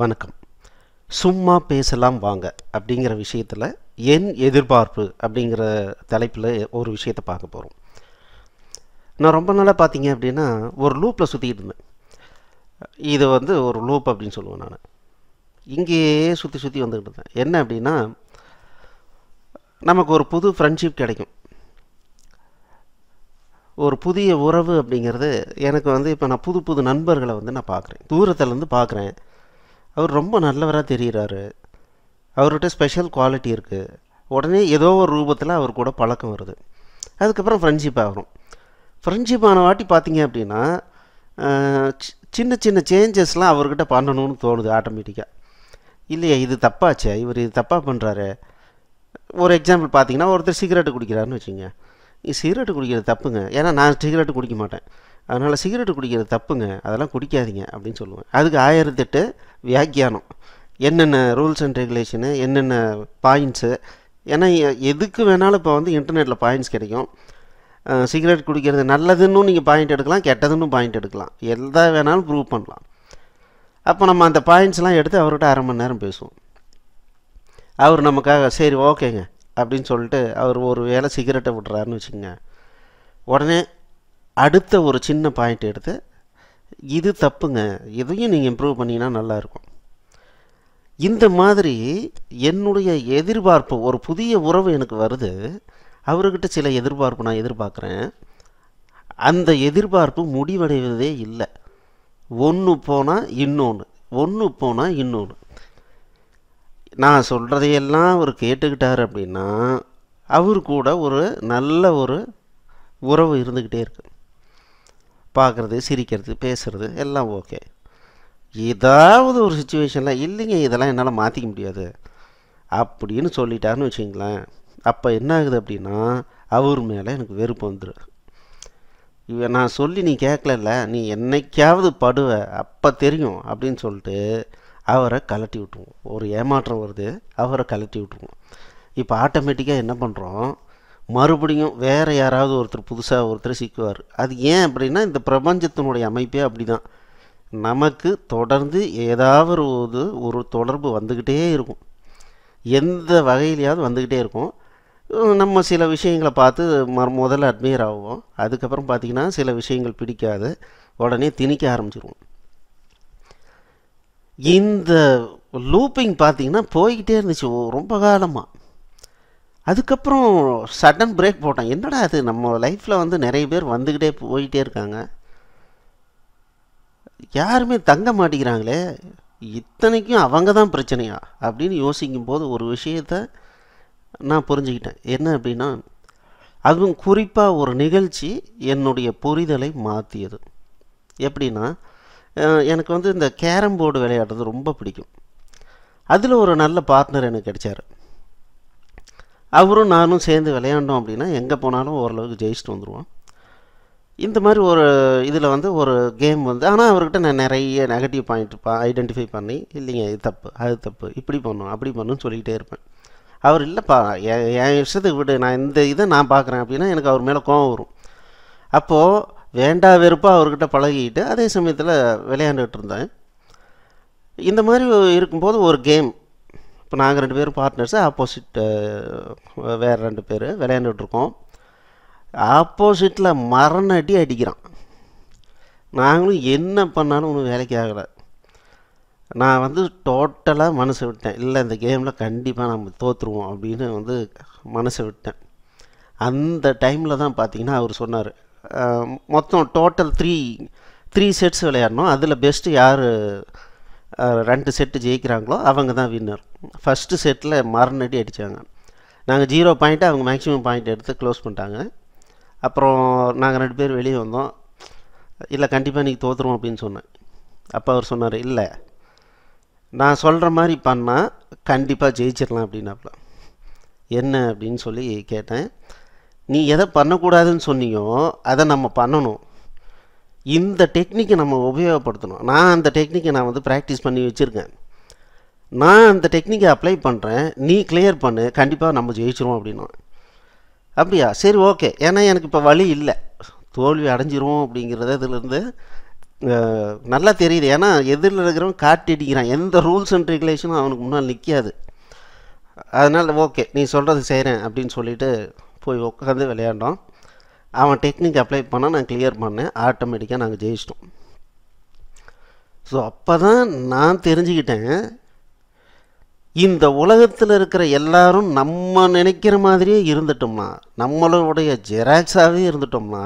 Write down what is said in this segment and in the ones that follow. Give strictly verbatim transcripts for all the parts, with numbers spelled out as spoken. வணக்கம். சும்மா பேசலாம் வாங்க அப்படிங்கிற விஷயத்தில் என் எதிர்பார்ப்பு அப்படிங்கிற தலைப்பில் ஒரு விஷயத்தை பார்க்க போகிறோம். நான் ரொம்ப நாளாக பார்த்தீங்க அப்படின்னா ஒரு லூப்பில் சுற்றிக்கிட்டு இருந்தேன். இது வந்து ஒரு லூப் அப்படின்னு சொல்லுவேன். நான் இங்கேயே சுற்றி சுற்றி வந்துக்கிட்டு இருந்தேன். என்ன அப்படின்னா, நமக்கு ஒரு புது ஃப்ரெண்ட்ஷிப் கிடைக்கும், ஒரு புதிய உறவு அப்படிங்கிறது. எனக்கு வந்து இப்போ நான் புது புது நண்பர்களை வந்து நான் பார்க்குறேன், தூரத்துலேருந்து பார்க்குறேன். அவர் ரொம்ப நல்லவராக தெரிகிறாரு, அவர்கிட்ட ஸ்பெஷல் குவாலிட்டி இருக்குது. உடனே ஏதோ ஒரு ரூபத்தில் அவர் கூட பழக்கம் வருது. அதுக்கப்புறம் ஃப்ரெண்ட்ஷிப் ஆகும். ஃப்ரெண்ட்ஷிப் ஆன வாட்டி பார்த்திங்க அப்படின்னா சின்ன சின்ன சேஞ்சஸ்லாம் அவர்கிட்ட பண்ணணும்னு தோணுது ஆட்டோமேட்டிக்காக. இல்லையா, இது தப்பாச்சே, இவர் இது தப்பாக பண்ணுறாரு. ஒரு எக்ஸாம்பிள் பார்த்திங்கன்னா, ஒருத்தர் சிகரெட்டு குடிக்கிறாருன்னு வச்சுங்க. சிகரெட்டு குடிக்கிறது தப்புங்க, ஏன்னா நான் சிகரெட்டு குடிக்க மாட்டேன், அதனால் சிகரெட்டு குடிக்கிறது தப்புங்க, அதெல்லாம் குடிக்காதீங்க அப்படின்னு சொல்லுவேன். அதுக்கு ஆயிரத்தெட்டு வியாக்கியானம், என்னென்ன ரூல்ஸ் அண்ட் ரெகுலேஷனு, என்னென்ன பாயிண்ட்ஸு. ஏன்னா எதுக்கு வேணாலும் இப்போ வந்து இன்டர்நெட்டில் பாயிண்ட்ஸ் கிடைக்கும். சிகரெட் குடிக்கிறது நல்லதுன்னு நீங்கள் பாயிண்ட் எடுக்கலாம், கெட்டதுன்னு பாயிண்ட் எடுக்கலாம், எதாக வேணாலும் ப்ரூவ் பண்ணலாம். அப்போ நம்ம அந்த பாயிண்ட்ஸ்லாம் எடுத்து அவர்கிட்ட அரை மணி நேரம் பேசுவோம். அவர் நமக்காக சரி ஓகேங்க அப்படின்னு சொல்லிட்டு அவர் ஒரு வேளை சிகரெட்டை விட்றாருன்னு வச்சுக்கோங்க. உடனே அடுத்த ஒரு சின்ன பாயிண்ட் எடுத்து இது தப்புங்க, இதையும் நீங்கள் இம்ப்ரூவ் பண்ணிங்கன்னா நல்லாயிருக்கும். இந்த மாதிரி என்னுடைய எதிர்பார்ப்பு, ஒரு புதிய உறவு எனக்கு வருது, அவர்கிட்ட சில எதிர்பார்ப்பு நான் எதிர்பார்க்குறேன். அந்த எதிர்பார்ப்பு முடிவடைவதே இல்லை. ஒன்று போனால் இன்னொன்று, ஒன்று போனால் இன்னொன்று. நான் சொல்கிறதையெல்லாம் அவர் கேட்டுக்கிட்டார் அப்படின்னா அவர் கூட ஒரு நல்ல ஒரு உறவு இருந்துக்கிட்டே இருக்குது. பார்க்குறது, சிரிக்கிறது, பேசுகிறது எல்லாம் ஓகே. ஏதாவது ஒரு சுச்சுவேஷனில் இல்லைங்க இதெல்லாம் என்னால் மாற்றிக்க முடியாது அப்படின்னு சொல்லிட்டாருன்னு வச்சுங்களேன். அப்போ என்ன ஆகுது அப்படின்னா அவர் மேலே எனக்கு வெறுப்பு வந்துடும். இவ நான் சொல்லி நீ கேட்கல, நீ என்னைக்காவது படுவ, அப்போ தெரியும் அப்படின்னு சொல்லிட்டு அவரை கலட்டி விட்டுருவோம். ஒரு ஏமாற்றம் வருது, அவரை கலட்டி விட்டுருவோம். இப்போ ஆட்டோமேட்டிக்காக என்ன பண்ணுறோம், மறுபடியும் வேறு யாராவது ஒருத்தர் புதுசாக ஒருத்தர் சிக்குவார். அது ஏன் அப்படின்னா இந்த பிரபஞ்சத்தினுடைய அமைப்பே அப்படி தான். நமக்கு தொடர்ந்து ஏதாவது ஒரு ஒரு தொடர்பு வந்துக்கிட்டே இருக்கும், எந்த வகையிலையாவது வந்துக்கிட்டே இருக்கும். நம்ம சில விஷயங்களை பார்த்து ம முதல்ல அட்மையர் ஆகும். அதுக்கப்புறம் பார்த்திங்கன்னா சில விஷயங்கள் பிடிக்காது, உடனே திணிக்க ஆரம்பிச்சிருவோம். இந்த லூப்பிங் பார்த்திங்கன்னா போய்கிட்டே இருந்துச்சு ரொம்ப காலமாக. அதுக்கப்புறம் சடன் பிரேக் போட்டேன். என்னடா அது, நம்ம லைஃப்பில் வந்து நிறைய பேர் வந்துக்கிட்டே போய்கிட்டே இருக்காங்க, யாருமே தங்க மாட்டேங்கிறாங்களே, இத்தனைக்கும் அவங்க தான் பிரச்சனையா அப்படின்னு யோசிக்கும்போது ஒரு விஷயத்தை நான் புரிஞ்சுக்கிட்டேன். என்ன அப்படின்னா, அதுவும் குறிப்பாக ஒரு நிகழ்ச்சி என்னுடைய புரிதலை மாற்றியது. எப்படின்னா, எனக்கு வந்து இந்த கேரம் போர்டு விளையாடுறது ரொம்ப பிடிக்கும். அதில் ஒரு நல்ல பார்ட்னர் எனக்கு கிடைச்சார். அவரும் நானும் சேர்ந்து விளையாண்டோம் அப்படின்னா எங்கே போனாலும் ஓரளவுக்கு ஜெயிச்சுட்டு வந்துடுவோம். இந்த மாதிரி ஒரு இதில் வந்து ஒரு கேம் வந்து, ஆனால் அவர்கிட்ட நான் நிறைய நெகட்டிவ் பாயிண்ட் பா ஐடென்டிஃபை பண்ணி இல்லைங்க இது தப்பு, அது தப்பு, இப்படி பண்ணணும், அப்படி பண்ணணும்னு சொல்லிக்கிட்டே இருப்பேன். அவர் இல்லைப்பா என் இஷ்டத்துக்கு விட்டு, நான் இந்த இதை நான் பார்க்குறேன் அப்படின்னா எனக்கு அவர் மேலே கோபம் வரும். அப்போது வேண்டா வெறுப்பாக அவர்கிட்ட பழகிக்கிட்டு அதே சமயத்தில் விளையாண்டுகிட்டு இருந்தேன். இந்த மாதிரி இருக்கும்போது ஒரு கேம், இப்போ நாங்கள் ரெண்டு பேரும் பார்ட்னர்ஸு, ஆப்போசிட் வேறு ரெண்டு பேர் விளையாண்டுட்ருக்கோம். ஆப்போசிட்டில் மரணடி அடிக்கிறான். நாங்களும் என்ன பண்ணாலும் ஒன்றும் வேலைக்கு ஆகலை. நான் வந்து டோட்டலாக மனசு விட்டேன், இல்லை இந்த கேமில் கண்டிப்பாக நம்ம தோற்றுருவோம் அப்படின்னு வந்து மனசு விட்டேன். அந்த டைமில் தான் பார்த்திங்கன்னா அவர் சொன்னார், மொத்தம் டோட்டல் த்ரீ த்ரீ செட்ஸ் விளையாடணும், அதில் பெஸ்ட்டு யார் ரெண்டு செட்டு ஜெயிக்கிறாங்களோ அவங்க தான் வின்னர். ஃபஸ்ட்டு செட்டில் மரணடி அடித்தாங்க. நாங்கள் ஜீரோ பாயிண்ட்டு, அவங்க மேக்ஸிமம் பாயிண்ட் எடுத்து க்ளோஸ் பண்ணிட்டாங்க. அப்புறம் நாங்கள் ரெண்டு பேர் வெளியே வந்தோம். இல்லை கண்டிப்பாக நீங்கள் தோற்றுருவோம் அப்படின்னு சொன்னேன். அப்போ அவர் சொன்னார், இல்லை நான் சொல்கிற மாதிரி பண்ணால் கண்டிப்பாக ஜெயிச்சிடலாம் அப்படின்னாப்புல. என்ன அப்படின்னு சொல்லி கேட்டேன். நீ எதை பண்ணக்கூடாதுன்னு சொன்னியோ அதை நம்ம பண்ணணும், இந்த டெக்னிக்கை நம்ம உபயோகப்படுத்தணும். நான் அந்த டெக்னிக்கை நான் வந்து ப்ராக்டிஸ் பண்ணி வச்சுருக்கேன், நான் அந்த டெக்னிக்கை அப்ளை பண்ணுறேன், நீ கிளியர் பண்ணு, கண்டிப்பாக நம்ம ஜெயிச்சிருவோம் அப்படின்னா. அப்படியா, சரி ஓகே, ஏன்னா எனக்கு இப்போ வழி இல்லை, தோல்வி அடைஞ்சிரும் அப்படிங்கிறத இதிலேருந்து நல்லா தெரியுது. ஏன்னா எதிரில் இருக்கிறவன் காட்டிடிக்கிறான், எந்த ரூல்ஸ் அண்ட் ரெகுலேஷனும் அவனுக்கு முன்னால் நிற்காது. அதனால் ஓகே நீ சொல்கிறது செய்கிறேன் அப்படின்னு சொல்லிவிட்டு போய் உட்காந்து விளையாண்டோம். அவன் டெக்னிக் அப்ளை பண்ணால் நான் கிளியர் பண்ணேன், ஆட்டோமேட்டிக்காக நாங்கள் ஜெயிச்சிட்டோம். ஸோ அப்போ தான் நான் தெரிஞ்சுக்கிட்டேன், இந்த உலகத்தில் இருக்கிற எல்லாரும் நம்ம நினைக்கிற மாதிரியே இருந்துட்டோம்னா, நம்மளுடைய ஜெராக்ஸாகவே இருந்துட்டோம்னா,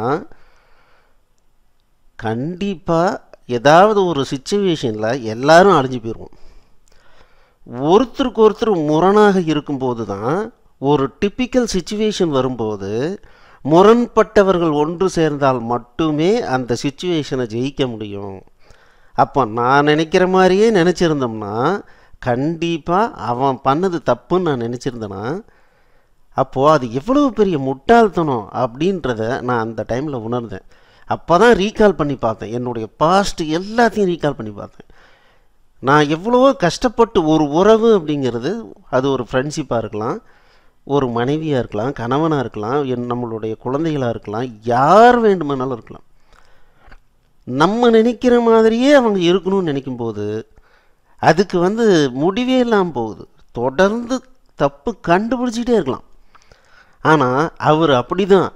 கண்டிப்பாக ஏதாவது ஒரு சிச்சுவேஷனில் எல்லோரும் அழிஞ்சு போயிடுவோம். ஒருத்தருக்கு ஒருத்தர் முரணாக இருக்கும்போது தான் ஒரு டிப்பிக்கல் சிச்சுவேஷன் வரும்போது முரண்பட்டவர்கள் ஒன்று சேர்ந்தால் மட்டுமே அந்த சிச்சுவேஷனை ஜெயிக்க முடியும். அப்போ நான் நினைக்கிற மாதிரியே நினச்சிருந்தோம்னா, கண்டிப்பாக அவன் பண்ணது தப்புன்னு நான் நினச்சிருந்தேன்னா, அப்போது அது எவ்வளவு பெரிய முட்டாள்தனம் அப்படின்றத நான் அந்த டைமில் உணர்ந்தேன். அப்போ தான் ரீகால் பண்ணி பார்த்தேன், என்னுடைய பாஸ்ட் எல்லாத்தையும் ரீகால் பண்ணி பார்த்தேன். நான் எவ்வளவோ கஷ்டப்பட்டு ஒரு உறவு அப்படிங்கிறது, அது ஒரு ஃப்ரெண்ட்ஷிப்பாக இருக்கலாம், ஒரு மனைவியாக இருக்கலாம், கணவனாக இருக்கலாம், என் நம்மளுடைய குழந்தைகளாக இருக்கலாம், யார் வேண்டுமானாலும் இருக்கலாம். நம்ம நினைக்கிற மாதிரியே அவங்க இருக்கணும்னு நினைக்கும்போது அதுக்கு வந்து முடிவே இல்லாமல் போகுது. தொடர்ந்து தப்பு கண்டுபிடிச்சிக்கிட்டே இருக்கலாம். ஆனால் அவர் அப்படி தான்,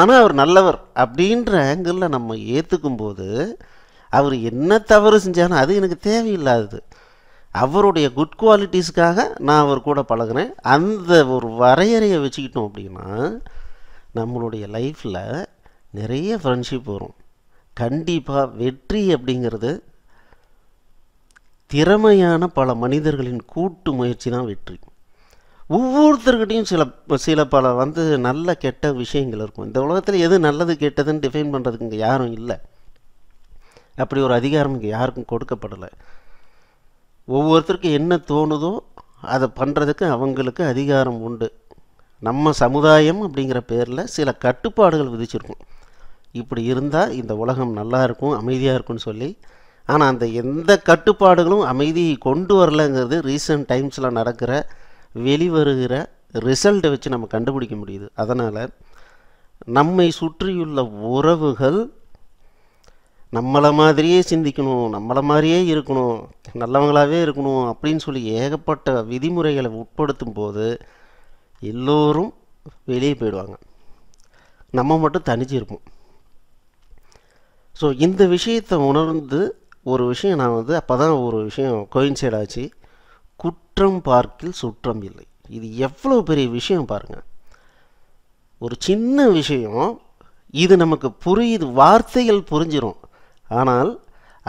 ஆனால் அவர் நல்லவர் அப்படின்ற ஆங்கிளில் நம்ம ஏற்றுக்கும் போது அவர் என்ன தவறு செஞ்சாலும் அது எனக்கு தேவையில்லாதது. அவருடைய குட் குவாலிட்டிஸ்க்காக நான் அவர் கூட பழகிறேன். அந்த ஒரு வரையறையை வச்சுக்கிட்டோம் அப்படின்னா நம்மளுடைய லைஃப்பில் நிறைய ஃப்ரெண்ட்ஷிப் வரும். கண்டிப்பாக வெற்றி அப்படிங்கிறது திறமையான பல மனிதர்களின் கூட்டு முயற்சி தான் வெற்றி. ஒவ்வொருத்தர்கிட்டையும் சில சில பல வந்து நல்ல கெட்ட விஷயங்கள் இருக்கும். இந்த உலகத்தில் எது நல்லது கெட்டதுன்னு டிஃபைன் பண்ணுறதுக்கு இங்கே யாரும் இல்லை, அப்படி ஒரு அதிகாரம் இங்கே யாருக்கும் கொடுக்கப்படலை. ஒவ்வொருத்தருக்கும் என்ன தோணுதோ அதை பண்ணுறதுக்கு அவங்களுக்கு அதிகாரம் உண்டு. நம்ம சமுதாயம் அப்படிங்கிற பேரில் சில கட்டுப்பாடுகள் விதிச்சிருக்கும், இப்படி இருந்தால் இந்த உலகம் நல்லா இருக்கும் அமைதியாக இருக்கும்னு சொல்லி. ஆனால் அந்த எந்த கட்டுப்பாடுகளும் அமைதியை கொண்டு வரலங்கிறது ரீசன்ட் டைம்ஸில் நடக்கிற வெளிவருகிற ரிசல்ட்டை வச்சு நம்ம கண்டுபிடிக்க முடியுது. அதனால் நம்மை சுற்றியுள்ள உறவுகள் நம்மளை மாதிரியே சிந்திக்கணும், நம்மளை மாதிரியே இருக்கணும், நல்லவங்களாகவே இருக்கணும் அப்படின்னு சொல்லி ஏகப்பட்ட விதிமுறைகளை உட்படுத்தும் போது எல்லோரும் வெளியே போயிடுவாங்க, நம்ம மட்டும் தனிச்சிருப்போம். ஸோ இந்த விஷயத்தை உணர்ந்து ஒரு விஷயம் நான் வந்து அப்போ தான் ஒரு விஷயம் கோயின்சைட் ஆச்சு. குற்றம் பார்க்கில் சுற்றம் இல்லை. இது எவ்வளோ பெரிய விஷயம் பாருங்கள், ஒரு சின்ன விஷயம். இது நமக்கு புரியுது, வார்த்தைகள் புரிஞ்சிடும், ஆனால்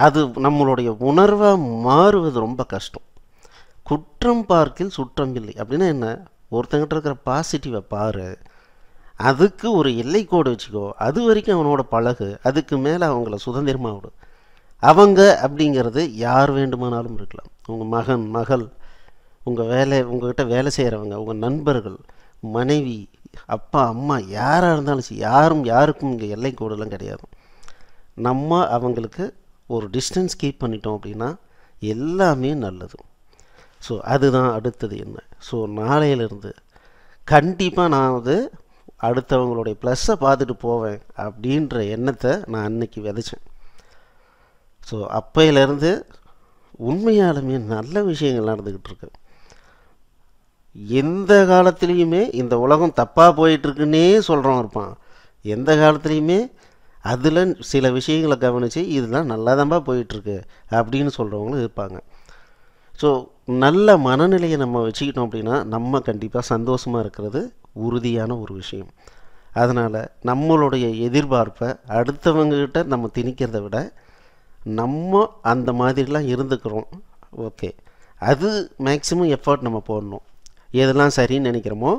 அது நம்மளுடைய உணர்வாக மாறுவது ரொம்ப கஷ்டம். குற்றம் பார்க்கில் சுற்றம் இல்லை அப்படின்னா என்ன, ஒருத்தங்கிட்ட இருக்கிற பாசிட்டிவை பாரு, அதுக்கு ஒரு எல்லைக்கோடு வச்சுக்கோ, அது வரைக்கும் அவனோட பழகு, அதுக்கு மேலே அவங்கள சுதந்திரமாக விடு. அவங்க அப்படிங்கிறது யார் வேண்டுமானாலும் இருக்கலாம், உங்கள் மகன் மகள், உங்கள் வேலை உங்கள்கிட்ட வேலை செய்கிறவங்க, உங்கள் நண்பர்கள், மனைவி, அப்பா அம்மா, யாராக இருந்தாலும் சரி, யாரும் யாருக்கும் இங்கே எல்லைக்கோடுலாம் கிடையாது. நம்ம அவங்களுக்கு ஒரு டிஸ்டன்ஸ் கீப் பண்ணிட்டோம் அப்படின்னா எல்லாமே நல்லது. ஸோ அதுதான் அடுத்தது என்ன. ஸோ நாளையிலிருந்து கண்டிப்பாக நான் வந்து அடுத்தவங்களுடைய ப்ளஸ்ஸை பார்த்துட்டு போவேன் அப்படின்ற எண்ணத்தை நான் அன்னைக்கு விதைச்சேன். ஸோ அப்பையிலேருந்து உண்மையாலுமே நல்ல விஷயங்கள் நடந்துக்கிட்டு இருக்கு. எந்த காலத்துலேயுமே இந்த உலகம் தப்பாக போயிட்டுருக்குன்னே சொல்கிறோம் இருப்பான், எந்த காலத்துலேயுமே அதில் சில விஷயங்களை கவனித்து இதுதான் நல்லா தான்ப்பா போயிட்டுருக்கு அப்படின்னு சொல்கிறவங்களும் இருப்பாங்க. ஸோ நல்ல மனநிலையை நம்ம வச்சுக்கிட்டோம் அப்படின்னா நம்ம கண்டிப்பாக சந்தோஷமாக இருக்கிறது உறுதியான ஒரு விஷயம். அதனால் நம்மளுடைய எதிர்பார்ப்பை அடுத்தவங்கக்கிட்ட நம்ம திணிக்கிறத விட நம்ம அந்த மாதிரிலாம் இருந்துக்கிறோம் ஓகே, அது மேக்ஸிமம் எஃபர்ட் நம்ம போடணும். எதெல்லாம் சரின்னு நினைக்கிறோமோ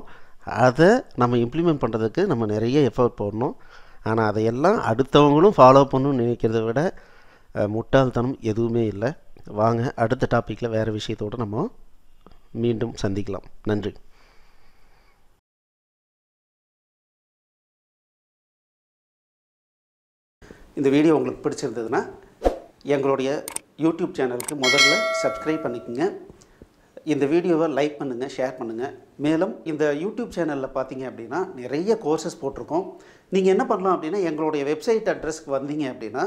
அதை நம்ம இம்ப்ளிமெண்ட் பண்ணுறதுக்கு நம்ம நிறைய எஃபர்ட் போடணும். ஆனால் அதையெல்லாம் அடுத்தவங்களும் ஃபாலோ பண்ணணும்னு நினைக்கிறத விட முட்டாள்தனம் எதுவுமே இல்லை. வாங்க அடுத்த டாப்பிக்கில் வேறு விஷயத்தோடு நம்ம மீண்டும் சந்திக்கலாம். நன்றி. இந்த வீடியோ உங்களுக்கு பிடிச்சிருந்ததுன்னா எங்களுடைய யூடியூப் சேனலுக்கு முதல்ல சப்ஸ்கிரைப் பண்ணிக்கோங்க. இந்த வீடியோவை லைக் பண்ணுங்கள், ஷேர் பண்ணுங்கள். மேலும் இந்த யூடியூப் சேனலில் பார்த்தீங்க அப்படின்னா நிறைய கோர்சஸ் போட்டிருக்கோம். நீங்கள் என்ன பண்ணலாம் அப்படின்னா எங்களுடைய வெப்சைட் அட்ரஸ்க்கு வந்தீங்க அப்படின்னா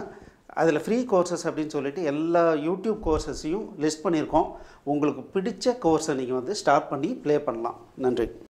அதில் ஃப்ரீ கோர்சஸ் அப்படின்னு சொல்லிட்டு எல்லா யூடியூப் கோர்சஸையும் லிஸ்ட் பண்ணியிருக்கோம். உங்களுக்கு பிடித்த கோர்ஸை நீங்கள் வந்து ஸ்டார்ட் பண்ணி ப்ளே பண்ணலாம். நன்றி.